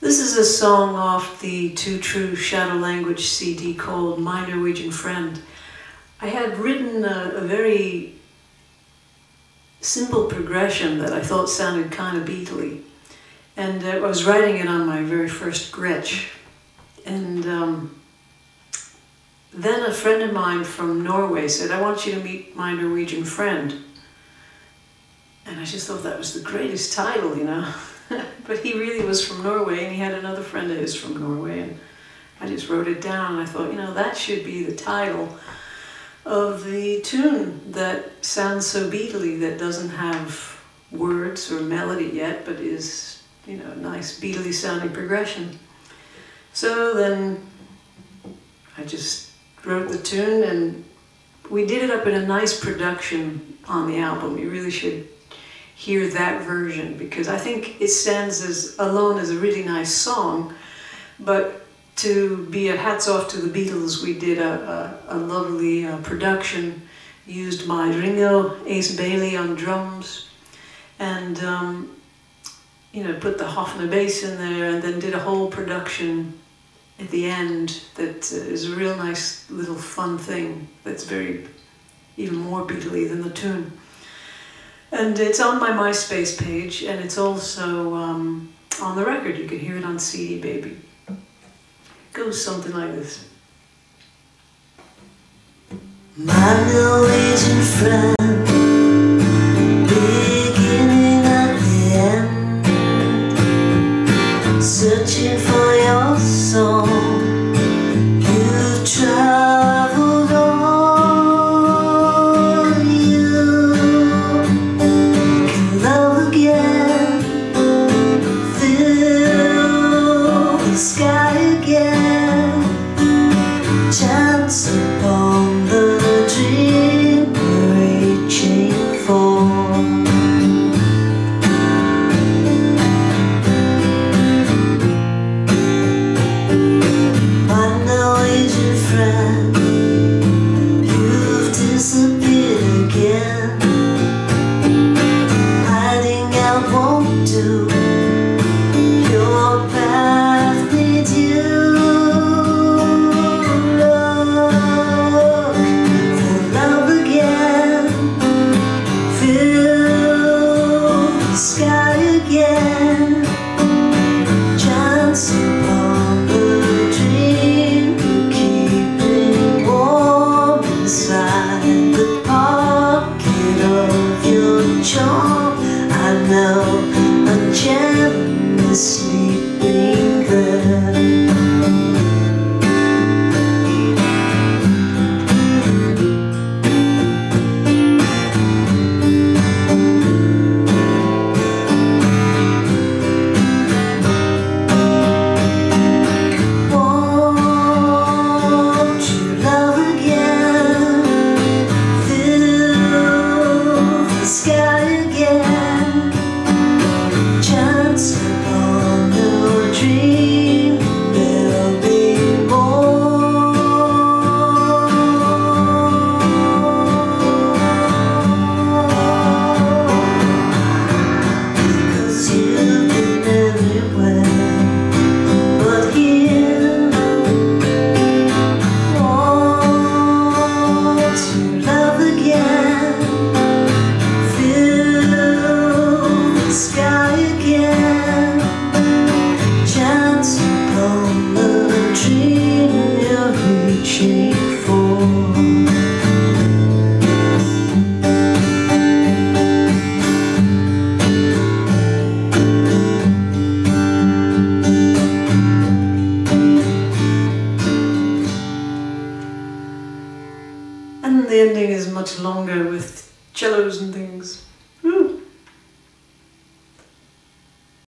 This is a song off the Too True Shadow Language CD called My Norwegian Friend. I had written a very simple progression that I thought sounded kind of Beatly. And I was writing it on my very first Gretsch. And then a friend of mine from Norway said, "I want you to meet my Norwegian friend." And I just thought that was the greatest title, you know. But he really was from Norway, and he had another friend of his from Norway, and I just wrote it down, and I thought, you know, that should be the title of the tune that sounds so Beatly, that doesn't have words or melody yet, but is, you know, a nice Beatly sounding progression. So then I just wrote the tune, and we did it up in a nice production on the album. You really should hear that version, because I think it stands as alone as a really nice song, but to be a hats off to the Beatles, we did a lovely production, used by Ringo Ace Bailey on drums, and you know, put the Hoffner bass in there, and then did a whole production at the end that is a real nice little fun thing that's very, even more Beatly than the tune. And it's on my MySpace page, and it's also on the record. You can hear it on CD Baby. It goes something like this. My Norwegian friend, beginning of the end, searching for your soul, you traveled on. The ending is much longer with cellos and things.